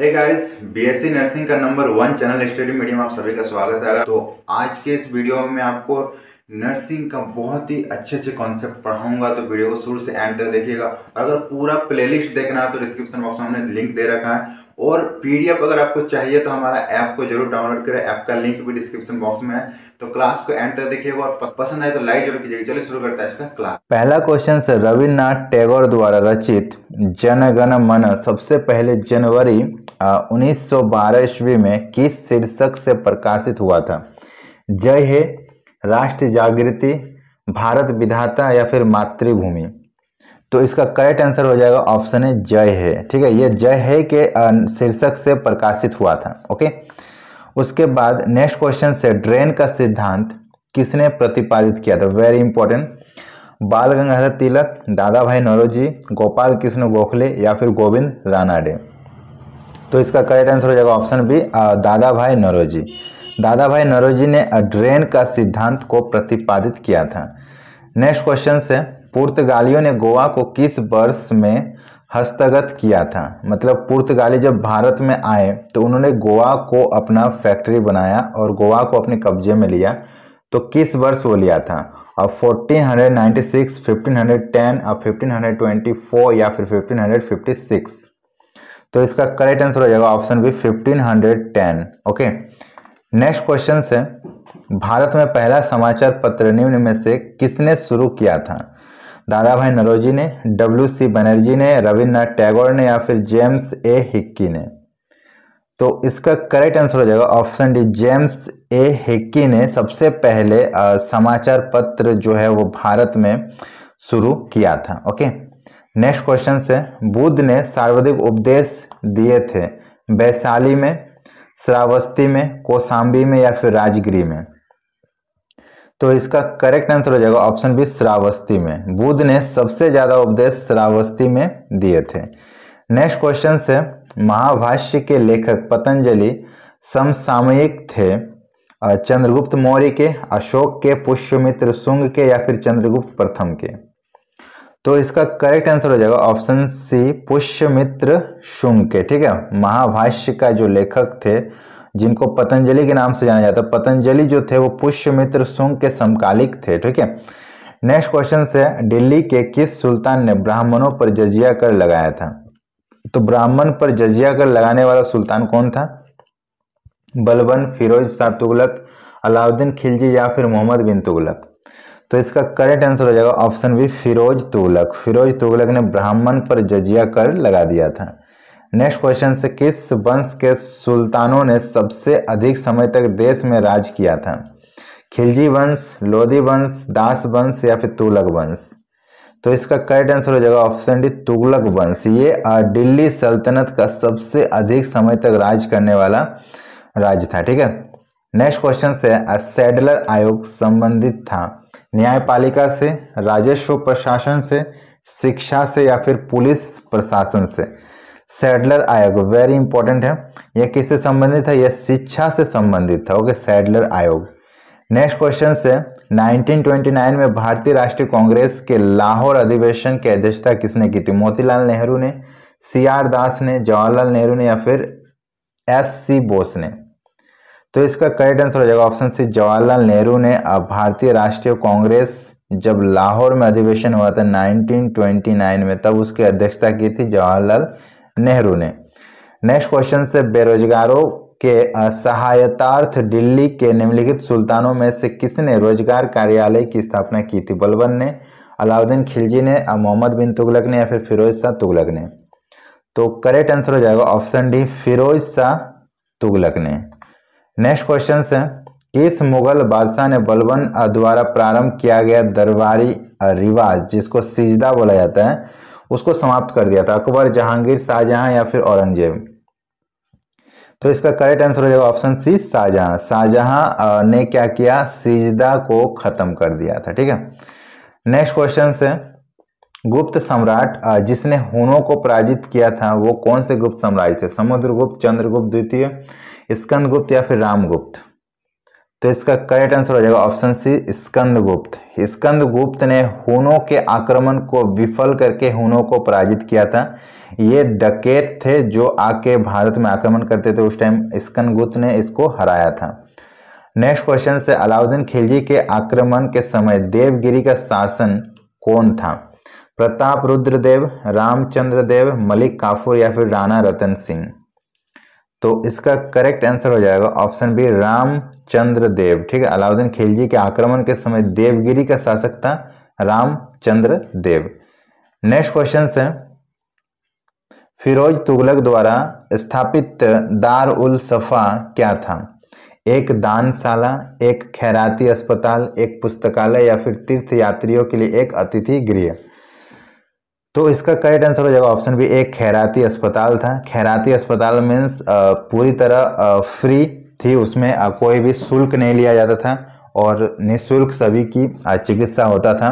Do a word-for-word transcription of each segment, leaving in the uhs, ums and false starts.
हे guys, BSc nursing का number one channel study medium आप सभी का स्वागत है। तो आज के इस वीडियो में आपको नर्सिंग का बहुत ही अच्छे अच्छे कॉन्सेप्ट पढ़ाऊंगा, तो वीडियो को शुरू से एंड तक देखिएगा। अगर पूरा प्लेलिस्ट देखना है तो डिस्क्रिप्शन बॉक्स में हमने लिंक दे रखा है, और पीडीएफ अगर आपको चाहिए तो हमारा ऐप को जरूर डाउनलोड करें। ऐप का लिंक भी डिस्क्रिप्शन बॉक्स में है। तो क्लास को एंड तक देखिएगा और पसंद आए तो लाइक जरूर कीजिएगा। चलिए शुरू करते हैं इसका क्लास। पहला क्वेश्चन है, रविन्द्रनाथ टैगोर द्वारा रचित जन गण मन सबसे पहले जनवरी उन्नीस सौ बारह ईस्वी में किस शीर्षक से प्रकाशित हुआ था? जय हे, राष्ट्र जागृति, भारत विधाता या फिर मातृभूमि? तो इसका करेक्ट आंसर हो जाएगा ऑप्शन है जय है। ठीक है, ये जय है के शीर्षक से प्रकाशित हुआ था। ओके, उसके बाद नेक्स्ट क्वेश्चन से, ड्रेन का सिद्धांत किसने प्रतिपादित किया था? Very important. बाल गंगाधर तिलक, दादा भाई नौरोजी, गोपाल कृष्ण गोखले या फिर गोविंद रानाडे? तो इसका करेक्ट आंसर हो जाएगा ऑप्शन बी, दादा भाई नौरोजी। दादा भाई नौरोजी ने ड्रेन का सिद्धांत को प्रतिपादित किया था। नेक्स्ट क्वेश्चन है, पुर्तगालियों ने गोवा को किस वर्ष में हस्तगत किया था? मतलब पुर्तगाली जब भारत में आए तो उन्होंने गोवा को अपना फैक्ट्री बनाया और गोवा को अपने कब्जे में लिया, तो किस वर्ष वो लिया था? अब fourteen ninety six, fifteen ten, अब फिफ्टीन ट्वेंटी फोर या फिर फिफ्टीन फिफ्टी सिक्स? तो इसका करेक्ट आंसर हो जाएगा option B, fifteen ten. Okay, next question है, भारत में पहला समाचार पत्र निम्न में से किसने शुरू किया था? दादा भाई नौरोजी ने, डब्ल्यू सी बनर्जी ने, रविन्द्रनाथ टैगोर ने या फिर जेम्स ए हिक्की ने? तो इसका करेक्ट आंसर हो जाएगा option D, James A Hicky ने सबसे पहले आ, समाचार पत्र जो है वो भारत में शुरू किया था। ओके, नेक्स्ट क्वेश्चन है, बुद्ध ने सर्वाधिक उपदेश दिए थे वैशाली में, श्रावस्ती में, कोसाम्बी में या फिर राजगिरी में? तो इसका करेक्ट आंसर हो जाएगा ऑप्शन बी, श्रावस्ती में। बुद्ध ने सबसे ज्यादा उपदेश श्रावस्ती में दिए थे। नेक्स्ट क्वेश्चन है, महाभाष्य के लेखक पतंजलि समसामयिक थे चंद्रगुप्त मौर्य के, अशोक के, पुष्यमित्र शुंग के या फिर चंद्रगुप्त प्रथम के? तो इसका करेक्ट आंसर हो जाएगा ऑप्शन सी, पुष्यमित्र शुंग के। ठीक है, महाभाष्य का जो लेखक थे जिनको पतंजलि के नाम से जाना जाता है, पतंजलि जो थे वो पुष्यमित्र शुंग के समकालिक थे। ठीक है, नेक्स्ट क्वेश्चन से, दिल्ली के किस सुल्तान ने ब्राह्मणों पर जजिया कर लगाया था? तो ब्राह्मण पर जजिया कर लगाने वाला सुल्तान कौन था? बलबन, फिरोज शाह तुगलक, अलाउद्दीन खिलजी या फिर मोहम्मद बिन तुगलक? तो इसका करेक्ट आंसर हो जाएगा ऑप्शन बी, फिरोज तुगलक। फिरोज तुगलक ने ब्राह्मण पर जजिया कर लगा दिया था। नेक्स्ट क्वेश्चन से, किस वंश के सुल्तानों ने सबसे अधिक समय तक देश में राज किया था? खिलजी वंश, लोधी वंश, दास वंश या फिर तुगलक वंश? तो इसका करेक्ट आंसर हो जाएगा ऑप्शन डी, तुगलक वंश। ये दिल्ली सल्तनत का सबसे अधिक समय तक राज करने वाला राज्य था। ठीक है, नेक्स्ट क्वेश्चन से, सैडलर आयोग संबंधित था न्यायपालिका से, राजस्व प्रशासन से, शिक्षा से या फिर पुलिस प्रशासन से? सैडलर आयोग वेरी इंपॉर्टेंट है। यह किससे संबंधित है? यह शिक्षा से संबंधित था। ओके, सैडलर आयोग। नेक्स्ट क्वेश्चन से, नाइंटीन ट्वेंटी नाइन में भारतीय राष्ट्रीय कांग्रेस के लाहौर अधिवेशन की अध्यक्षता किसने की थी? मोतीलाल नेहरू ने, सी आर दास ने, जवाहरलाल नेहरू ने या फिर एस सी बोस ने? तो इसका करेक्ट आंसर हो जाएगा ऑप्शन सी, जवाहरलाल नेहरू ने। भारतीय राष्ट्रीय कांग्रेस जब लाहौर में अधिवेशन हुआ था नाइंटीन ट्वेंटी नाइन में, तब उसकी अध्यक्षता की थी जवाहरलाल नेहरू ने। नेक्स्ट क्वेश्चन से, बेरोजगारों के सहायतार्थ दिल्ली के निम्नलिखित सुल्तानों में से किसने रोजगार कार्यालय की स्थापना की थी? बलबन ने, अलाउद्दीन खिलजी ने, मोहम्मद बिन तुगलक ने या फिर फिरोज शाह तुगलक ने? तो करेक्ट आंसर हो जाएगा ऑप्शन डी, फिरोज शाह तुगलक ने। नेक्स्ट क्वेश्चन है, किस मुगल बादशाह ने बलबन द्वारा प्रारंभ किया गया दरबारी रिवाज जिसको सिजदा बोला जाता है उसको समाप्त कर दिया था? अकबर, जहांगीर, शाहजहां या फिर औरंगजेब? तो इसका करेक्ट आंसर हो जाएगा ऑप्शन सी, शाहजहां। शाहजहां ने क्या किया? सिजदा को खत्म कर दिया था। ठीक है, नेक्स्ट क्वेश्चन है, गुप्त सम्राट जिसने हुनों को पराजित किया था वो कौन से गुप्त साम्राज्य थे? समुद्रगुप्त, चंद्रगुप्त द्वितीय, स्कंदगुप्त या फिर रामगुप्त? तो इसका करेक्ट आंसर हो जाएगा ऑप्शन सी, स्कंदगुप्त। स्कंदगुप्त ने हुनों के आक्रमण को विफल करके हुनों को पराजित किया था। ये डकैत थे जो आके भारत में आक्रमण करते थे। उस टाइम स्कंदगुप्त ने इसको हराया था। नेक्स्ट क्वेश्चन से अलाउद्दीन खिलजी के आक्रमण के समय देवगिरी का शासन कौन था? प्रताप रुद्रदेव, रामचंद्र देव, मलिक काफूर या फिर राणा रतन सिंह? तो इसका करेक्ट आंसर हो जाएगा ऑप्शन बी रामचंद्र देव। ठीक है, अलाउद्दीन खिलजी के आक्रमण के समय देवगिरी का शासक था रामचंद्र देव। नेक्स्ट क्वेश्चन है फिरोज तुगलक द्वारा स्थापित दार उल सफा क्या था? एक दानशाला, एक खैराती अस्पताल, एक पुस्तकालय या फिर तीर्थ यात्रियों के लिए एक अतिथि गृह? तो इसका करेक्ट आंसर हो जाएगा ऑप्शन बी एक खैराती अस्पताल था। खैराती अस्पताल मीन्स पूरी तरह फ्री थी, उसमें कोई भी शुल्क नहीं लिया जाता था और निःशुल्क सभी की चिकित्सा होता था।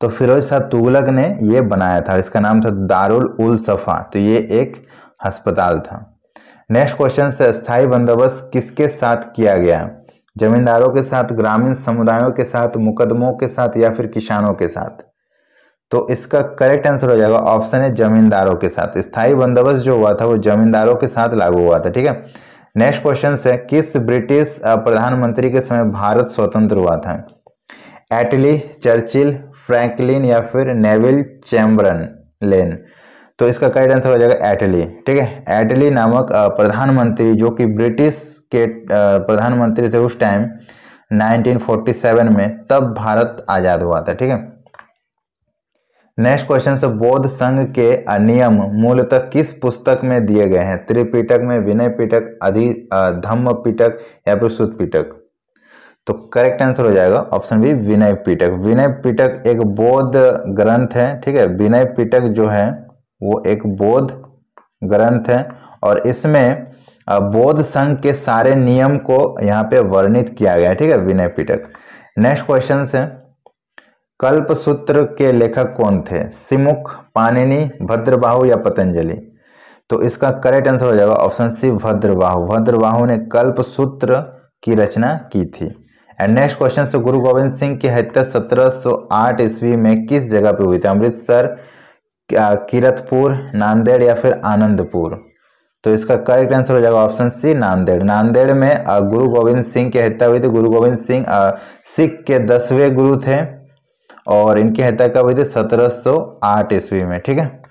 तो फिरोज शाह तुगलक ने ये बनाया था, इसका नाम था दारुल उल सफा। तो ये एक अस्पताल था। नेक्स्ट क्वेश्चन से स्थायी बंदोबस्त किसके साथ किया गया? जमींदारों के साथ, ग्रामीण समुदायों के साथ, मुकदमों के साथ या फिर किसानों के साथ? तो इसका करेक्ट आंसर हो जाएगा ऑप्शन है जमींदारों के साथ। स्थायी बंदोबस्त जो हुआ था वो जमींदारों के साथ लागू हुआ था। ठीक है, नेक्स्ट क्वेश्चन है किस ब्रिटिश प्रधानमंत्री के समय भारत स्वतंत्र हुआ था? एटली, चर्चिल, फ्रैंकलिन या फिर नेविल चैम्बरलेन? तो इसका करेक्ट आंसर हो जाएगा एटली। ठीक है, एटली नामक प्रधानमंत्री जो कि ब्रिटिश के प्रधानमंत्री थे उस टाइम नाइनटीन फोर्टी सेवन में, तब भारत आज़ाद हुआ था। ठीक है, नेक्स्ट क्वेश्चन से बौद्ध संघ के नियम मूलतः किस पुस्तक में दिए गए हैं? त्रिपिटक में, विनय पिटक, अधि धम्म पिटक या फिर सुत पिटक? तो करेक्ट आंसर हो जाएगा ऑप्शन बी विनय पिटक। विनय पिटक एक बौद्ध ग्रंथ है। ठीक है, विनय पिटक जो है वो एक बौद्ध ग्रंथ है और इसमें बौद्ध संघ के सारे नियम को यहाँ पे वर्णित किया गया है। ठीक है, विनय पिटक। नेक्स्ट क्वेश्चन है कल्पसूत्र के लेखक कौन थे? सिमुख, पाणिनि, भद्रबाहु या पतंजलि? तो इसका करेक्ट आंसर हो जाएगा ऑप्शन सी भद्रबाहु। भद्रबाहु ने कल्पसूत्र की रचना की थी। एंड नेक्स्ट क्वेश्चन से गुरु गोविंद सिंह की हत्या सत्रह सौ आठ ईस्वी में किस जगह पे हुई थी? अमृतसर, कीरतपुर, नांदेड़ या फिर आनंदपुर? तो इसका करेक्ट आंसर हो जाएगा ऑप्शन सी नांदेड़। नांदेड़ में गुरु गोविंद सिंह की हत्या हुई थी। गुरु गोविंद सिंह सिख के दसवें गुरु थे और इनकी हत्या कब हुई थी? सत्रह सौ आठ ईस्वी में। ठीक है,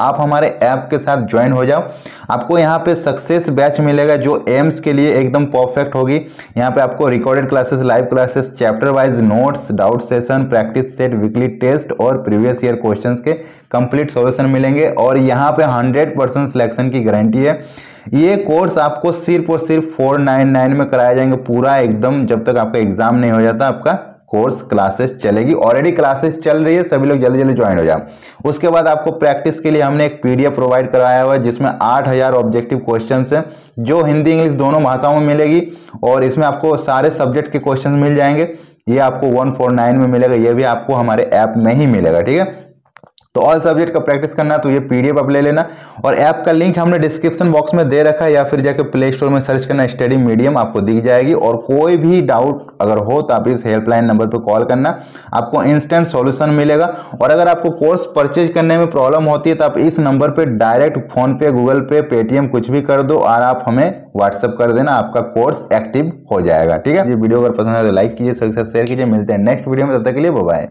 आप हमारे ऐप के साथ ज्वाइन हो जाओ। आपको यहाँ पे सक्सेस बैच मिलेगा जो एम्स के लिए एकदम परफेक्ट होगी। यहाँ पे आपको recorded classes, live classes, chapter wise notes, doubt session, practice set, weekly test और प्रीवियस ईयर क्वेश्चंस के कंप्लीट सॉल्यूशन मिलेंगे और यहाँ पे हंड्रेड परसेंट सिलेक्शन की गारंटी है। ये कोर्स आपको सिर्फ और सिर्फ फोर नाइन नाइन में कराया जाएंगे पूरा एकदम, जब तक आपका एग्जाम नहीं हो जाता आपका कोर्स क्लासेस चलेगी। ऑलरेडी क्लासेस चल रही है, सभी लोग जल्दी जल्दी ज्वाइन हो जाओ। उसके बाद आपको प्रैक्टिस के लिए हमने एक पीडीएफ प्रोवाइड कराया हुआ है जिसमें आठ हज़ार ऑब्जेक्टिव क्वेश्चंस हैं जो हिंदी इंग्लिश दोनों भाषाओं में मिलेगी और इसमें आपको सारे सब्जेक्ट के क्वेश्चंस मिल जाएंगे। ये आपको एक सौ उनचास में मिलेगा, ये भी आपको हमारे ऐप में ही मिलेगा। ठीक है, तो ऑल सब्जेक्ट का प्रैक्टिस करना तो ये पीडीएफ आप ले लेना और ऐप का लिंक हमने डिस्क्रिप्शन बॉक्स में दे रखा है या फिर जाकर प्ले स्टोर में सर्च करना स्टडी मीडियम, आपको दिख जाएगी। और कोई भी डाउट अगर हो तो आप इस हेल्पलाइन नंबर पर कॉल करना, आपको इंस्टेंट सॉल्यूशन मिलेगा। और अगर आपको कोर्स परचेज करने में प्रॉब्लम होती है तो आप इस नंबर पर direct PhonePe, Google Pay, Paytm कुछ भी कर दो और आप हमें व्हाट्सअप कर देना, आपका कोर्स एक्टिव हो जाएगा। ठीक है, ये वीडियो अगर पसंद आए तो लाइक कीजिए, सबके साथ शेयर कीजिए। मिलते हैं नेक्स्ट वीडियो में, तब तक के लिए बाय।